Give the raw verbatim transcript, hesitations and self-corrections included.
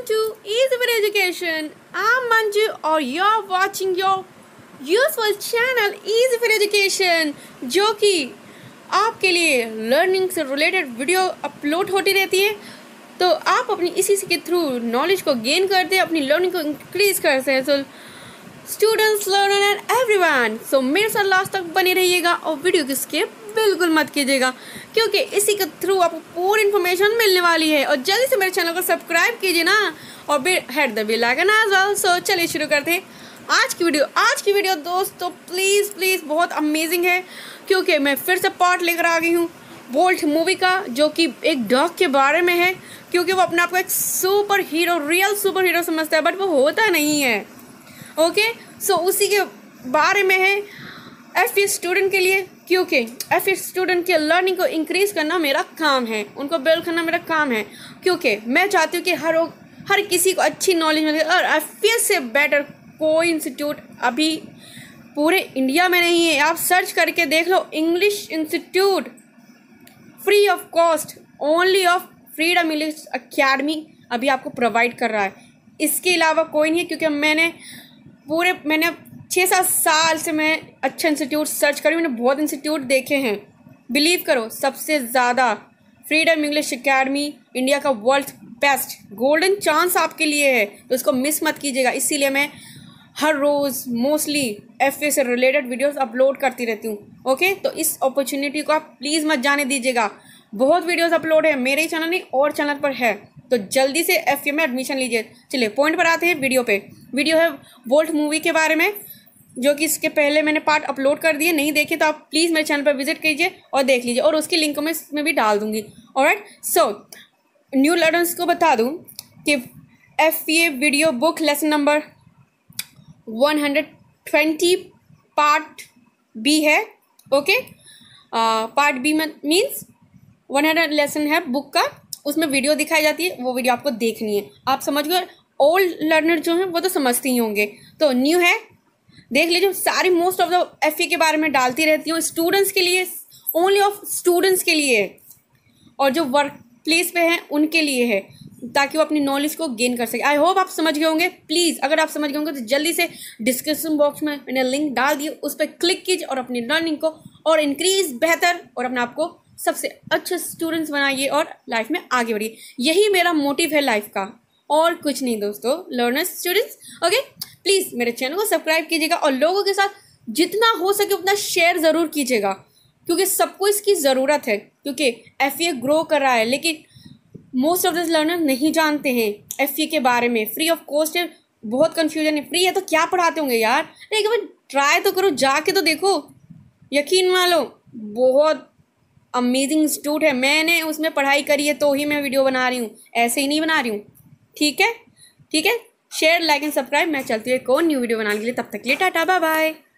Welcome to Easy Free Education. I'm Manju और you're watching your useful channel Easy Free Education, जो कि आपके लिए learning से related video upload होती रहती है। तो आप अपनी इसी के through knowledge को gain करते हैं, अपनी learning को increase करते हैं। So students, learners and everyone, so मेरे साथ लास्ट तक बने रहिएगा और वीडियो की स्किप बिल्कुल मत कीजिएगा, क्योंकि इसी के थ्रू आपको पूरी इन्फॉर्मेशन मिलने वाली है। और जल्दी से मेरे चैनल को सब्सक्राइब कीजिए ना, और hit the bell icon as well. So चलिए शुरू करते हैं आज की वीडियो। आज की वीडियो दोस्तों प्लीज़ प्लीज़ बहुत अमेजिंग है, क्योंकि मैं फिर से पार्ट लेकर आ गई हूँ बोल्ट मूवी का, जो कि एक डॉग के बारे में है। क्योंकि वो अपने आप को एक super hero, real super hero समझता है, बट वो होता नहीं है। Okay okay? सो so, उसी के बारे में है एफ ए स्टूडेंट के लिए, क्योंकि एफ ए स्टूडेंट के लर्निंग को इंक्रीज़ करना मेरा काम है, उनको बिल्ड करना मेरा काम है। क्योंकि मैं चाहती हूँ कि हर हर किसी को अच्छी नॉलेज मिले, और एफ ए से बेटर कोई इंस्टीट्यूट अभी पूरे इंडिया में नहीं है। आप सर्च करके देख लो, English institute free of cost only of freedom English academy अभी आपको प्रोवाइड कर रहा है। इसके अलावा कोई नहीं है, क्योंकि मैंने पूरे मैंने छः सात साल से मैं अच्छे इंस्टीट्यूट सर्च करी, मैंने बहुत इंस्टीट्यूट देखे हैं। बिलीव करो, सबसे ज़्यादा फ्रीडम इंग्लिश एकेडमी इंडिया का वर्ल्ड बेस्ट गोल्डन चांस आपके लिए है, तो इसको मिस मत कीजिएगा। इसीलिए मैं हर रोज़ मोस्टली एफए से रिलेटेड वीडियोस अपलोड करती रहती हूँ। ओके, तो इस अपॉर्चुनिटी को आप प्लीज़ मत जाने दीजिएगा। बहुत वीडियोज़ अपलोड है मेरे ही चैनल नहीं और चैनल पर है, तो जल्दी से एफए में एडमिशन लीजिए। चलिए पॉइंट पर आते हैं वीडियो पे। वीडियो है बोल्ट मूवी के बारे में, जो कि इसके पहले मैंने पार्ट अपलोड कर दिए, नहीं देखे तो आप प्लीज़ मेरे चैनल पर विजिट कीजिए और देख लीजिए, और उसकी लिंक मैं इसमें भी डाल दूँगी। ऑलराइट, सो न्यू लर्नर्स को बता दूँ कि FA video book lesson number one hundred twenty part B है। Okay, part B means one hundred lesson है बुक का, उसमें वीडियो दिखाई जाती है, वो वीडियो आपको देखनी है। आप समझ गए, ओल्ड लर्नर जो हैं वो तो समझते ही होंगे, तो न्यू है देख लीजिए। सारी most of the F A के बारे में डालती रहती हूँ स्टूडेंट्स के लिए, ओनली ऑफ स्टूडेंट्स के लिए, और जो वर्क प्लेस पे हैं उनके लिए है, ताकि वो अपनी नॉलेज को गेन कर सके। आई होप आप समझ गए होंगे। प्लीज़ अगर आप समझ गए होंगे तो जल्दी से डिस्क्रिप्शन बॉक्स में मैंने लिंक डाल दी, उस पर क्लिक कीजिए और अपनी लर्निंग को और इंक्रीज़ बेहतर और अपने आप को सबसे अच्छे स्टूडेंट्स बनाइए और लाइफ में आगे बढ़िए। यही मेरा मोटिव है लाइफ का, और कुछ नहीं दोस्तों लर्नर्स स्टूडेंट्स। ओके, प्लीज़ मेरे चैनल को सब्सक्राइब कीजिएगा और लोगों के साथ जितना हो सके उतना शेयर ज़रूर कीजिएगा, क्योंकि सबको इसकी ज़रूरत है। क्योंकि एफए ग्रो कर रहा है, लेकिन मोस्ट ऑफ द लर्नर्स नहीं जानते हैं एफए के बारे में। फ्री ऑफ कॉस्ट है, बहुत कन्फ्यूजन है। फ्री है तो क्या पढ़ाते होंगे यार, एक बार ट्राई तो करो, जाके तो देखो। यकीन मानो बहुत अमेजिंग इंस्टीट्यूट है, मैंने उसमें पढ़ाई करी है तो ही मैं वीडियो बना रही हूँ, ऐसे ही नहीं बना रही हूँ। ठीक है ठीक है, शेयर लाइक एंड सब्सक्राइब। मैं चलती हूँ एक और न्यू वीडियो बनाने के लिए, तब तक के लिए टाटा बाय बाय।